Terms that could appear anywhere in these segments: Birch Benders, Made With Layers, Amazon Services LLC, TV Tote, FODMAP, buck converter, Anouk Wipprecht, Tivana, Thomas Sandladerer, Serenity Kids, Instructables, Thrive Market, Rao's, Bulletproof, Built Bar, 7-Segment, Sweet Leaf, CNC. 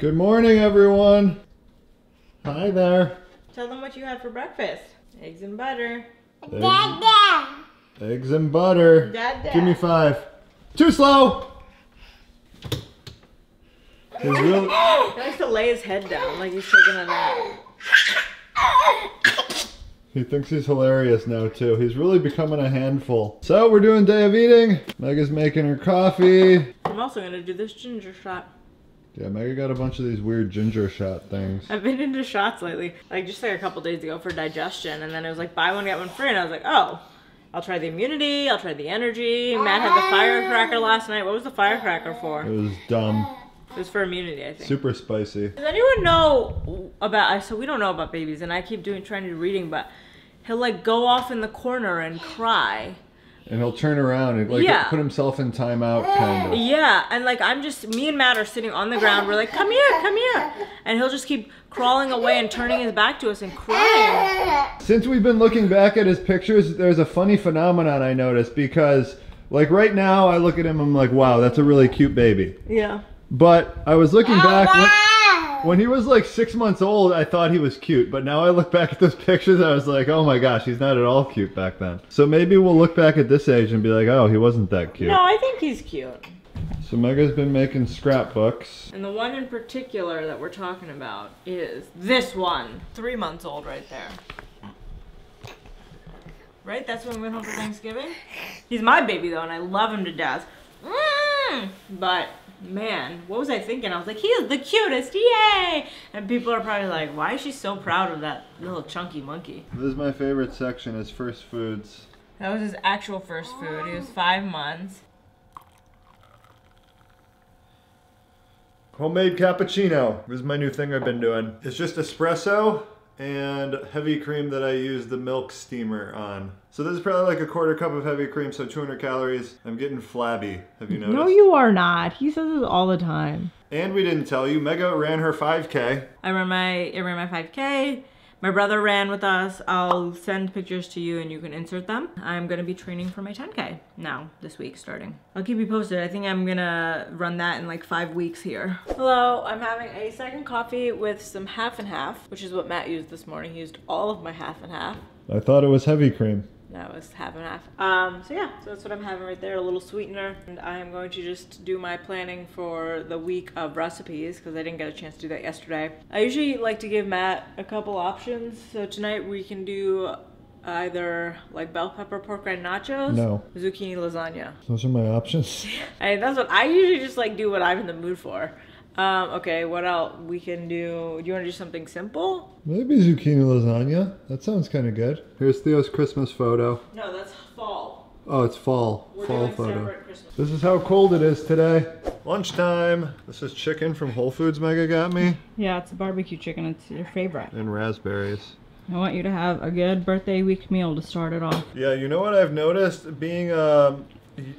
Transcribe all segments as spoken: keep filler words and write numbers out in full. Good morning, everyone. Hi there. Tell them what you had for breakfast. Eggs and butter. Eggs. Dada. Eggs and butter. Dada. Give me five. Too slow. He likes to lay his head down like he's taking a nap. He thinks he's hilarious now too. He's really becoming a handful. So we're doing day of eating. Meg's making her coffee. I'm also gonna do this ginger shot. Yeah, Meg got a bunch of these weird ginger shot things. I've been into shots lately. Like just like a couple days ago for digestion, and then it was like buy one get one free, and I was like, oh, I'll try the immunity, I'll try the energy. Matt had the firecracker last night. What was the firecracker for? It was dumb. It was for immunity, I think. Super spicy. Does anyone know about, so we don't know about babies, and I keep doing, trying to do reading, but he'll like go off in the corner and cry. And he'll turn around and like yeah. put himself in timeout, kind of. Yeah, and like I'm just, me and Matt are sitting on the ground, we're like, come here, come here. And he'll just keep crawling away and turning his back to us and crying. Since we've been looking back at his pictures, there's a funny phenomenon I noticed, because like right now I look at him, I'm like, wow, that's a really cute baby. Yeah. But I was looking back, when, when he was like six months old, I thought he was cute. But now I look back at those pictures, I was like, oh my gosh, he's not at all cute back then. So maybe we'll look back at this age and be like, oh, he wasn't that cute. No, I think he's cute. So Meg's been making scrapbooks. And the one in particular that we're talking about is this one. Three months old right there. Right? That's when we went home for Thanksgiving? He's my baby though, and I love him to death. Mm! But... man, what was I thinking? I was like, he is the cutest, yay! And people are probably like, why is she so proud of that little chunky monkey? This is my favorite section, his first foods. That was his actual first food. He was five months. Homemade cappuccino. This is my new thing I've been doing. It's just espresso and heavy cream that I use the milk steamer on. So this is probably like a quarter cup of heavy cream, so two hundred calories. I'm getting flabby, have you noticed? No, you are not. He says this all the time. And we didn't tell you, Mega ran her five K. I ran my, I ran my five K. My brother ran with us. I'll send pictures to you and you can insert them. I'm gonna be training for my ten K now, this week starting. I'll keep you posted. I think I'm gonna run that in like five weeks here. Hello, I'm having a second coffee with some half and half, which is what Matt used this morning. He used all of my half and half. I thought it was heavy cream. No, it was half and half. Um, so yeah, so that's what I'm having right there, a little sweetener. And I am going to just do my planning for the week of recipes, because I didn't get a chance to do that yesterday. I usually like to give Matt a couple options. So tonight we can do either like bell pepper pork rind nachos. No. Zucchini lasagna. Those are my options. I mean, that's what I usually just like do what I'm in the mood for. Um, okay, what else we can do? Do you want to do something simple? Maybe zucchini lasagna. That sounds kind of good. Here's Theo's Christmas photo. No, that's fall. Oh, it's fall. We're fall doing photo. Separate Christmas. This is how cold it is today. Lunchtime. This is chicken from Whole Foods Mega got me. Yeah, it's a barbecue chicken. It's your favorite. And raspberries. I want you to have a good birthday week meal to start it off. Yeah, you know what I've noticed? Being um.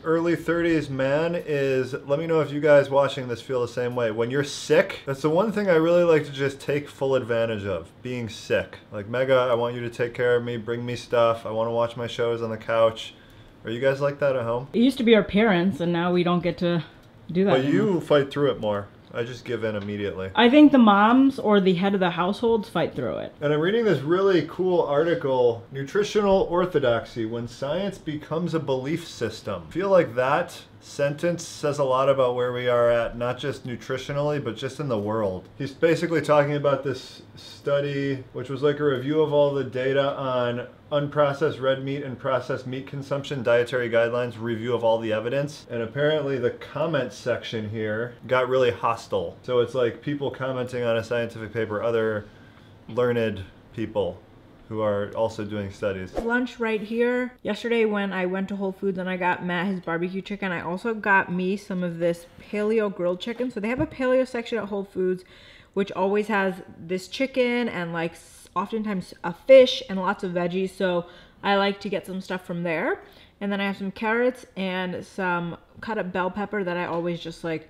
early thirties man is, let me know if you guys watching this feel the same way. When you're sick, that's the one thing I really like to just take full advantage of, being sick. Like, Mega, I want you to take care of me, bring me stuff, I want to watch my shows on the couch. Are you guys like that at home? It used to be our parents, and now we don't get to do that. Well, anymore. You fight through it more. I just give in immediately. I think the moms or the head of the households fight through it. And I'm reading this really cool article, Nutritional Orthodoxy, When Science Becomes a Belief System. I feel like that sentence says a lot about where we are at, not just nutritionally, but just in the world. He's basically talking about this study, which was like a review of all the data on unprocessed red meat and processed meat consumption, dietary guidelines, review of all the evidence. And apparently the comment section here got really hostile. So it's like people commenting on a scientific paper, other learned people who are also doing studies. Lunch right here. Yesterday when I went to Whole Foods and I got Matt his barbecue chicken, I also got me some of this paleo grilled chicken. So they have a paleo section at Whole Foods, which always has this chicken and like oftentimes a fish and lots of veggies. So I like to get some stuff from there. And then I have some carrots and some cut up bell pepper that I always just like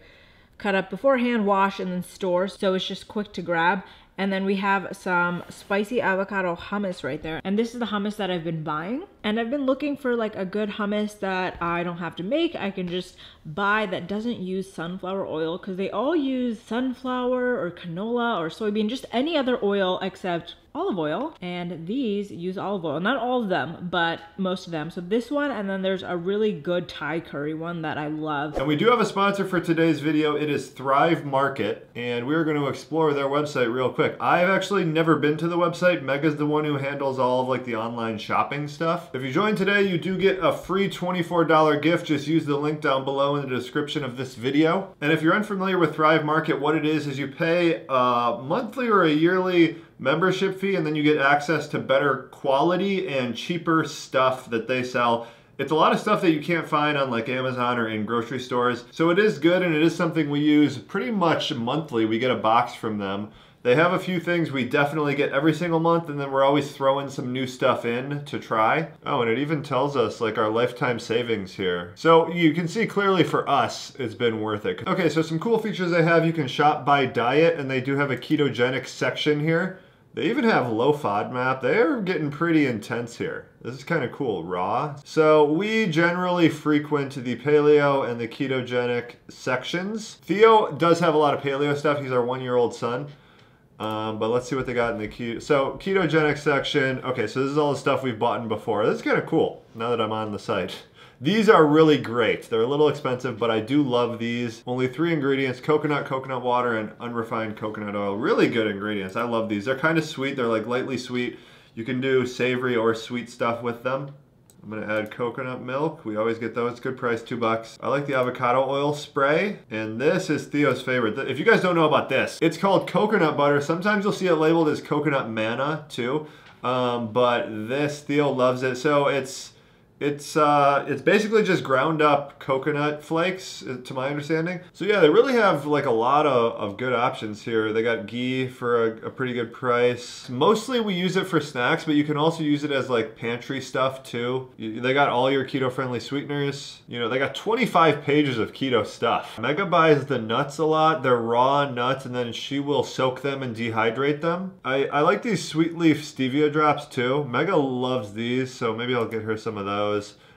cut up beforehand, wash, and then store. So it's just quick to grab. And then we have some spicy avocado hummus right there. And this is the hummus that I've been buying. And I've been looking for like a good hummus that I don't have to make. I can just buy that doesn't use sunflower oil, because they all use sunflower or canola or soybean, just any other oil except olive oil. And these use olive oil. Not all of them, but most of them. So this one, and then there's a really good Thai curry one that I love. And we do have a sponsor for today's video. It is Thrive Market, and we're going to explore their website real quick. I've actually never been to the website. Mega's the one who handles all of like the online shopping stuff. If you join today, you do get a free twenty-four dollar gift. Just use the link down below in the description of this video. And if you're unfamiliar with Thrive Market, what it is is you pay a monthly or a yearly membership fee, and then you get access to better quality and cheaper stuff that they sell. It's a lot of stuff that you can't find on like Amazon or in grocery stores. So it is good, and it is something we use pretty much monthly. We get a box from them. They have a few things we definitely get every single month, and then we're always throwing some new stuff in to try. Oh, and it even tells us like our lifetime savings here. So you can see clearly for us, it's been worth it. Okay, so some cool features they have. You can shop by diet, and they do have a ketogenic section here. They even have low FODMAP. They're getting pretty intense here. This is kind of cool, raw. So we generally frequent the paleo and the ketogenic sections. Theo does have a lot of paleo stuff. He's our one-year-old son. Um, but let's see what they got in the keto. So ketogenic section. Okay, so this is all the stuff we've bought in before. This is kind of cool now that I'm on the site. These are really great. They're a little expensive, but I do love these. Only three ingredients: coconut, coconut water, and unrefined coconut oil. Really good ingredients. I love these. They're kind of sweet. They're like lightly sweet. You can do savory or sweet stuff with them. I'm gonna add coconut milk. We always get those. Good price, two bucks. I like the avocado oil spray. And this is Theo's favorite. If you guys don't know about this, it's called coconut butter. Sometimes you'll see it labeled as coconut manna too. Um, but this, Theo loves it. So it's it's uh, it's basically just ground up coconut flakes, to my understanding. So yeah, they really have like a lot of, of good options here. They got ghee for a, a pretty good price. Mostly we use it for snacks, but you can also use it as like pantry stuff too. You, they got all your keto-friendly sweeteners. You know, they got twenty-five pages of keto stuff. Mega buys the nuts a lot. They're raw nuts, and then she will soak them and dehydrate them. I, I like these Sweet Leaf stevia drops too. Mega loves these, so maybe I'll get her some of those.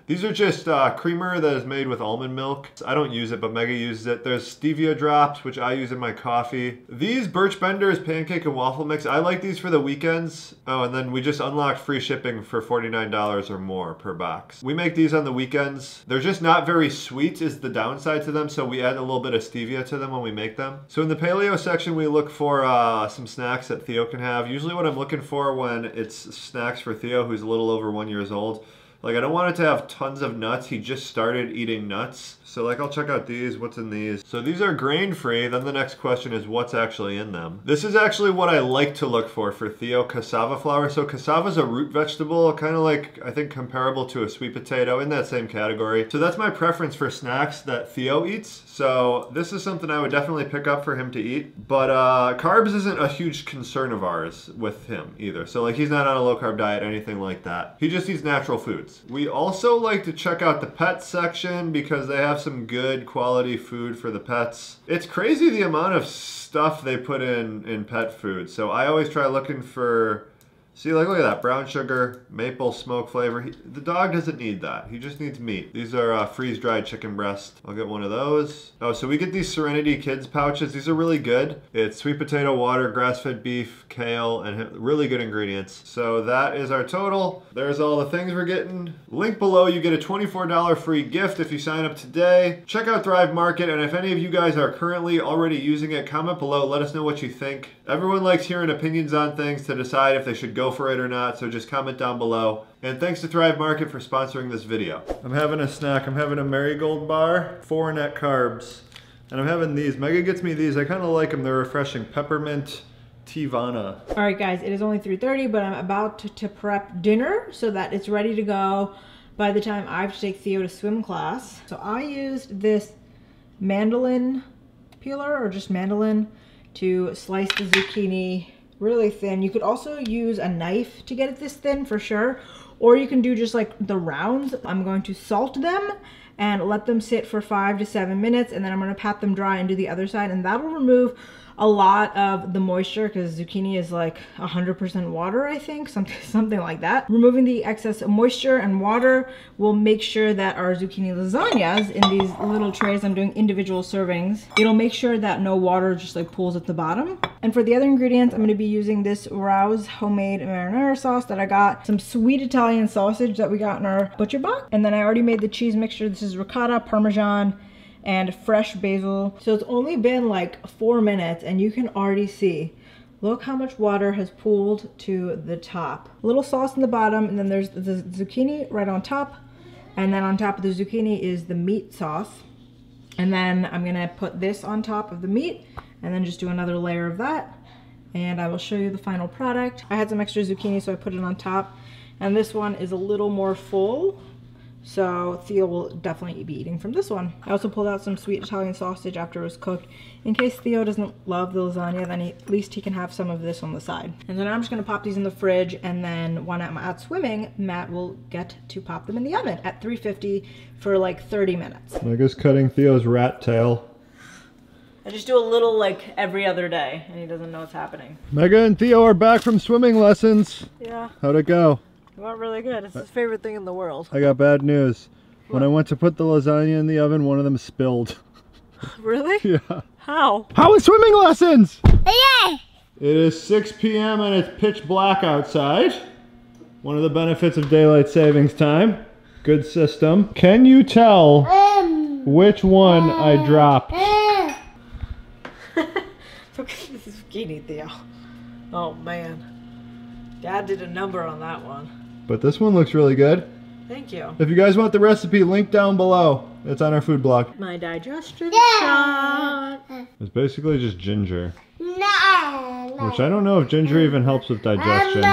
These are just uh, creamer that is made with almond milk. I don't use it, but Mega uses it. There's stevia drops, which I use in my coffee. These Birch Benders pancake and waffle mix, I like these for the weekends. Oh, and then we just unlocked free shipping for forty-nine dollars or more per box. We make these on the weekends. They're just not very sweet is the downside to them, so we add a little bit of stevia to them when we make them. So in the paleo section, we look for uh, some snacks that Theo can have. Usually what I'm looking for when it's snacks for Theo, who's a little over one years old, like I don't want it to have tons of nuts. He just started eating nuts. So like I'll check out these, what's in these. So these are grain free. Then the next question is what's actually in them. This is actually what I like to look for for Theo, cassava flour. So cassava is a root vegetable, kind of like I think comparable to a sweet potato, in that same category. So that's my preference for snacks that Theo eats. So this is something I would definitely pick up for him to eat. But uh, carbs isn't a huge concern of ours with him either. So like he's not on a low carb diet, anything like that. He just eats natural foods. We also like to check out the pet section because they have some good quality food for the pets. It's crazy the amount of stuff they put in in pet food. So I always try looking for, see, like look at that, brown sugar, maple smoke flavor. He, the dog doesn't need that. He just needs meat. These are uh, freeze-dried chicken breast. I'll get one of those. Oh, so we get these Serenity Kids pouches. These are really good. It's sweet potato, water, grass-fed beef, kale, and really good ingredients. So that is our total. There's all the things we're getting. Link below, you get a twenty-four dollar free gift if you sign up today. Check out Thrive Market, and if any of you guys are currently already using it, comment below. Let us know what you think. Everyone likes hearing opinions on things to decide if they should go for it or not, so just comment down below. And thanks to Thrive Market for sponsoring this video. I'm having a snack. I'm having a marigold bar, four net carbs, and I'm having these. Mega gets me these. I kind of like them. They're refreshing. Peppermint Tivana. All right guys, it is only three thirty, but I'm about to, to prep dinner so that it's ready to go by the time I have to take Theo to swim class. So I used this mandolin peeler, or just mandolin, to slice the zucchini really thin. You could also use a knife to get it this thin for sure, or you can do just like the rounds. I'm going to salt them and let them sit for five to seven minutes, and then I'm going to pat them dry and do the other side, and that'll remove a lot of the moisture because zucchini is like one hundred percent water, I think, something, something like that. Removing the excess moisture and water will make sure that our zucchini lasagnas in these little trays, I'm doing individual servings, it'll make sure that no water just like pools at the bottom. And for the other ingredients, I'm going to be using this Rao's homemade marinara sauce that I got, some sweet Italian sausage that we got in our butcher box, and then I already made the cheese mixture. This is ricotta, parmesan, and fresh basil. So it's only been like four minutes and you can already see, look how much water has pooled to the top. A little sauce in the bottom, and then there's the zucchini right on top. And then on top of the zucchini is the meat sauce. And then I'm gonna put this on top of the meat and then just do another layer of that. And I will show you the final product. I had some extra zucchini, so I put it on top. And this one is a little more full, so Theo will definitely be eating from this one. I also pulled out some sweet Italian sausage after it was cooked. In case Theo doesn't love the lasagna, then he, at least he can have some of this on the side. And then I'm just gonna pop these in the fridge, and then when I'm out swimming, Matt will get to pop them in the oven at three fifty for like thirty minutes. I guess cutting Theo's rat tail. I just do a little like every other day and he doesn't know what's happening. Mega and Theo are back from swimming lessons. Yeah. How'd it go? It went really good. It's his favorite thing in the world. I got bad news. What? When I went to put the lasagna in the oven, one of them spilled. Really? Yeah. How? How is swimming lessons? Yeah. It is six P M and it's pitch black outside. One of the benefits of daylight savings time. Good system. Can you tell um, which one uh, I dropped? Uh, This is zucchini, Theo. Oh man, Dad did a number on that one. But this one looks really good. Thank you. If you guys want the recipe, link down below. It's on our food blog. My digestion yeah. shot. It's basically just ginger. No, no. Which I don't know if ginger even helps with digestion.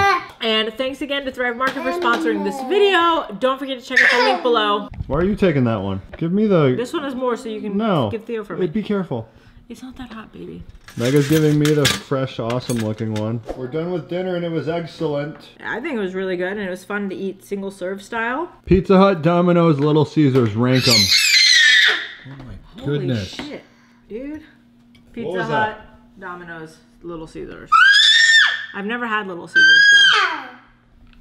And thanks again to Thrive Market for sponsoring this video. Don't forget to check out the link below. Why are you taking that one? Give me the... This one is more, so you can no. give Theo for me. Be careful. It's not that hot, baby. Mega's giving me the fresh, awesome looking one. We're done with dinner and it was excellent. I think it was really good and it was fun to eat single serve style. Pizza Hut, Domino's, Little Caesars, rank them. Oh my Holy goodness. Holy shit, dude. Pizza Hut, that? Domino's, Little Caesars. I've never had Little Caesars though.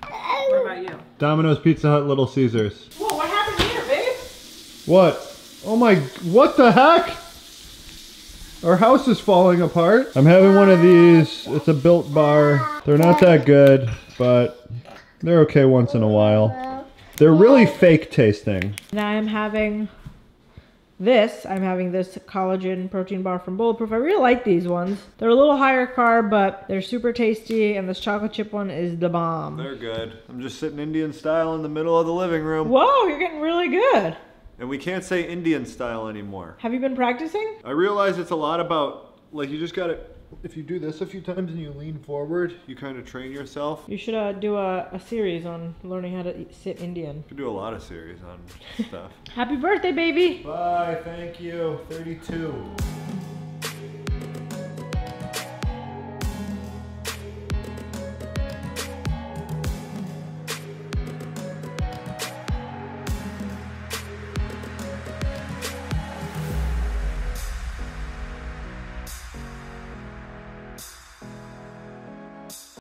What about you? Domino's, Pizza Hut, Little Caesars. Whoa, what happened here, babe? What? Oh my, what the heck? Our house is falling apart. I'm having one of these. It's a Built Bar. They're not that good, but they're okay once in a while. They're really fake tasting. Now I'm having this. I'm having this collagen protein bar from Bulletproof. I really like these ones. They're a little higher carb, but they're super tasty, and this chocolate chip one is the bomb. They're good. I'm just sitting Indian style in the middle of the living room. Whoa, you're getting really good. And we can't say Indian style anymore. Have you been practicing? I realize it's a lot about, like, you just gotta, if you do this a few times and you lean forward, you kind of train yourself. You should uh, do a, a series on learning how to eat, sit Indian. You could do a lot of series on stuff. Happy birthday, baby. Bye, thank you. thirty-two.